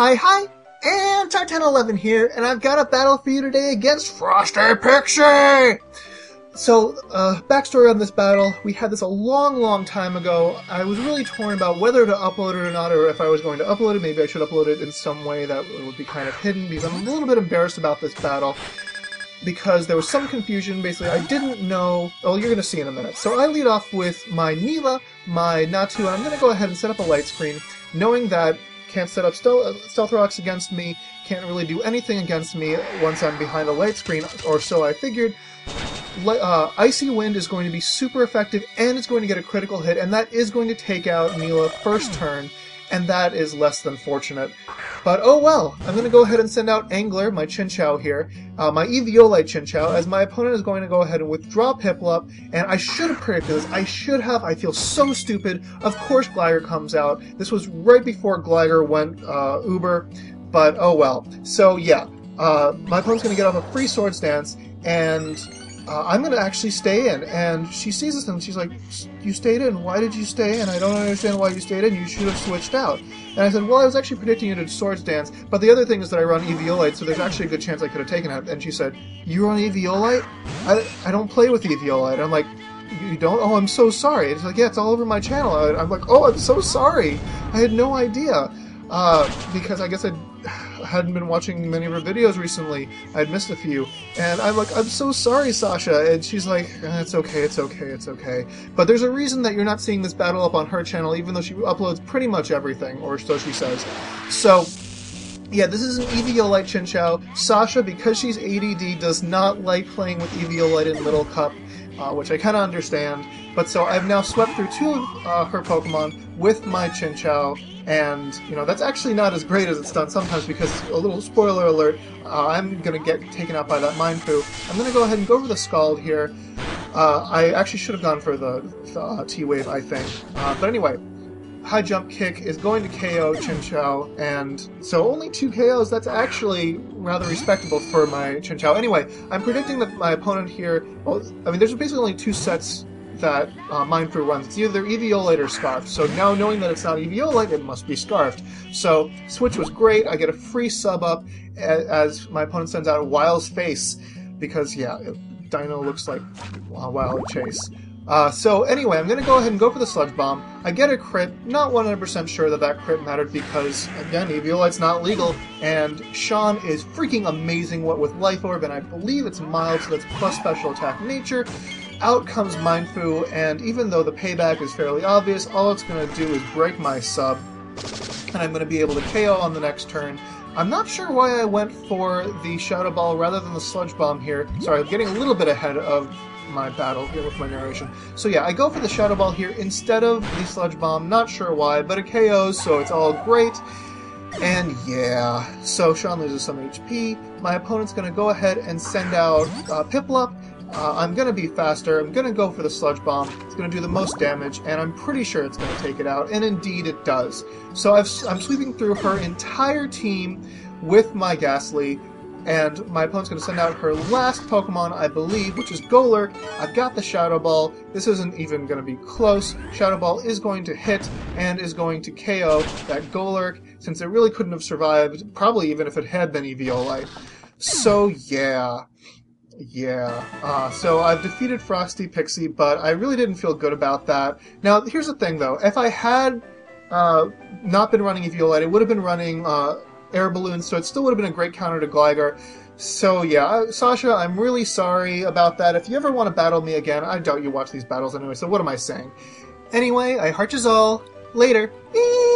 Hi, and Tartan11 here, and I've got a battle for you today against Frosty Pixie! So, backstory on this battle, we had this a long time ago. I was really torn about whether to upload it or not, or if I was going to upload it. Maybe I should upload it in some way that would be kind of hidden, because I'm a little bit embarrassed about this battle, because there was some confusion. Basically, I didn't know... Oh, you're going to see in a minute. So I lead off with my Neela, my Natu, and I'm going to go ahead and set up a light screen, knowing that can't set up stealth rocks against me, can't really do anything against me once I'm behind a light screen, or so I figured. Icy Wind is going to be super effective, and it's going to get a critical hit, and that is going to take out Nila first turn, and that is less than fortunate. But oh well, I'm going to go ahead and send out Angler, my Chinchou here, my Eviolite Chinchou, as my opponent is going to go ahead and withdraw Piplup, and I should have predicted this. I feel so stupid. Of course Gligar comes out. This was right before Gligar went uber, but oh well. So yeah, my opponent's going to get off a free sword stance, and... I'm going to actually stay in, and she sees this and she's like, you stayed in, why did you stay in? I don't understand why you stayed in, you should have switched out. And I said, well, I was actually predicting you to Swords Dance, but the other thing is that I run Eviolite, so there's actually a good chance I could have taken it. And she said, you run Eviolite? I don't play with Eviolite. And I'm like, you don't? Oh, I'm so sorry. It's like, yeah, it's all over my channel. I'm like, oh, I'm so sorry. I had no idea. Because I guess I hadn't been watching many of her videos recently. I'd missed a few. And I'm like, I'm so sorry, Sasha. And she's like, it's okay, it's okay, it's okay. But there's a reason that you're not seeing this battle up on her channel, even though she uploads pretty much everything, or so she says. So, yeah, this is an Eviolite Chinchou. Sasha, because she's ADD, does not like playing with Eviolite in Little Cup, which I kind of understand. But so I've now swept through two of her Pokemon with my Chinchou, and, you know, that's actually not as great as it's done sometimes because, a little spoiler alert, I'm going to get taken out by that Mienfoo. I'm going to go ahead and go for the Scald here. I actually should have gone for the T-Wave, I think. But anyway, High Jump Kick is going to KO Chinchou, and so only 2 KOs, that's actually rather respectable for my Chinchou. Anyway, I'm predicting that my opponent here, well, I mean, there's basically only 2 sets that Mindfruit runs. It's either Eviolite or Scarfed. So now, knowing that it's not Eviolite, it must be Scarfed. So Switch was great. I get a free sub up as my opponent sends out Wild's Face, because yeah, Dino looks like Wildchase. So anyway, I'm going to go ahead and go for the Sludge Bomb. I get a crit. Not 100% sure that that crit mattered because, again, Eviolite's not legal, and Sean is freaking amazing with Life Orb, and I believe it's mild, so that's plus special attack nature. Out comes Mienfoo, and even though the payback is fairly obvious, all it's going to do is break my sub, and I'm going to be able to KO on the next turn. I'm not sure why I went for the Shadow Ball rather than the Sludge Bomb here. Sorry, I'm getting a little bit ahead of my battle here with my narration. So yeah, I go for the Shadow Ball here instead of the Sludge Bomb, not sure why, but it KOs, so it's all great. And yeah, so Sean loses some HP. My opponent's going to go ahead and send out Piplup. I'm going to be faster, I'm going to go for the Sludge Bomb, it's going to do the most damage, and I'm pretty sure it's going to take it out, and indeed it does. So I'm sweeping through her entire team with my Gastly, and my opponent's going to send out her last Pokemon, I believe, which is Golurk. I've got the Shadow Ball, this isn't even going to be close. Shadow Ball is going to hit, and is going to KO that Golurk, since it really couldn't have survived, probably even if it had been Eviolite. So yeah... so I've defeated Frosty Pixie, but I really didn't feel good about that. Now, here's the thing, though. If I had not been running Eviolite, it would have been running Air Balloons, so it still would have been a great counter to Gligar. So, yeah, Sasha, I'm really sorry about that. If you ever want to battle me again, I doubt you watch these battles anyway, so what am I saying? Anyway, I heart yous all. Later. Beep.